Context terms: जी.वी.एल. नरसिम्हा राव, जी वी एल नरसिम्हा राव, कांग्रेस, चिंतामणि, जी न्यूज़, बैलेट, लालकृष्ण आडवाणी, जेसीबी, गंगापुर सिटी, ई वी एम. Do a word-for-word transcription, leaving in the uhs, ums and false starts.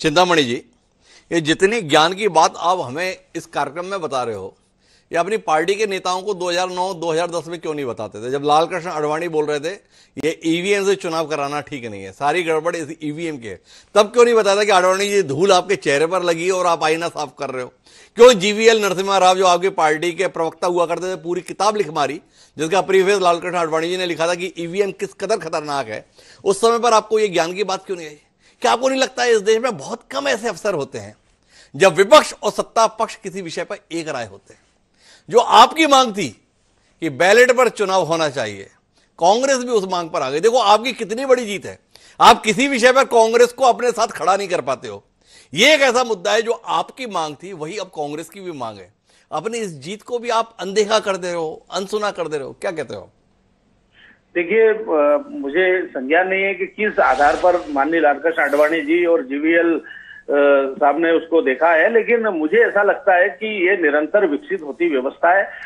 चिंतामणि जी, ये जितनी ज्ञान की बात आप हमें इस कार्यक्रम में बता रहे हो, ये अपनी पार्टी के नेताओं को दो हज़ार नौ दो हज़ार दस में क्यों नहीं बताते थे? जब लालकृष्ण आडवाणी बोल रहे थे ये ई वी एम से चुनाव कराना ठीक नहीं है, सारी गड़बड़ इस ई वी एम के है, तब क्यों नहीं बताया कि आडवाणी जी धूल आपके चेहरे पर लगी और आप आईना साफ कर रहे हो? क्यों जी वी एल नरसिम्हा राव जो आपकी पार्टी के प्रवक्ता हुआ करते थे पूरी किताब लिख मारी जिसका प्रीफेस लालकृष्ण आडवाणी जी ने लिखा था कि ई वी एम किस कदर खतरनाक है, उस समय पर आपको ये ज्ञान की बात क्यों नहीं आई? क्या आपको नहीं लगता है इस देश में बहुत कम ऐसे अवसर होते हैं जब विपक्ष और सत्ता पक्ष किसी विषय पर एक राय होते हैं? जो आपकी मांग थी कि बैलेट पर चुनाव होना चाहिए, कांग्रेस भी उस मांग पर आ गई। देखो आपकी कितनी बड़ी जीत है, आप किसी विषय पर कांग्रेस को अपने साथ खड़ा नहीं कर पाते हो। यह एक ऐसा मुद्दा है जो आपकी मांग थी, वही अब कांग्रेस की भी मांग है। अपनी इस जीत को भी आप अनदेखा कर दे रहे हो, अनसुना कर दे रहे हो, क्या कहते हो? देखिए, मुझे संज्ञान नहीं है कि किस आधार पर माननीय लालकृष्ण आडवाणी जी और जी वी एल साहब ने उसको देखा है, लेकिन मुझे ऐसा लगता है कि ये निरंतर विकसित होती व्यवस्था है।